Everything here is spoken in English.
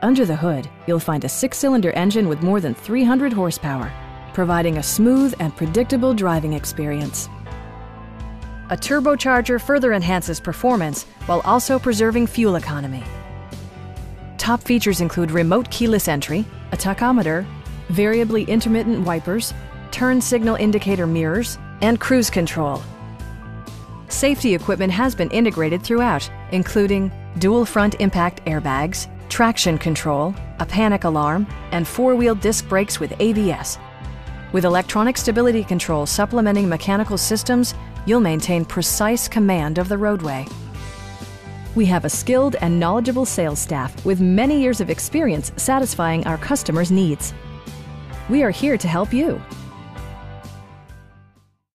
Under the hood, you'll find a 6-cylinder engine with more than 300 horsepower, providing a smooth and predictable driving experience. A turbocharger further enhances performance while also preserving fuel economy. Top features include remote keyless entry, a tachometer, variably intermittent wipers, turn signal indicator mirrors, and cruise control. Safety equipment has been integrated throughout, including dual front impact airbags, traction control, a panic alarm, and four-wheel disc brakes with ABS. With electronic stability control supplementing mechanical systems, you'll maintain precise command of the roadway. We have a skilled and knowledgeable sales staff with many years of experience satisfying our customers' needs. We are here to help you.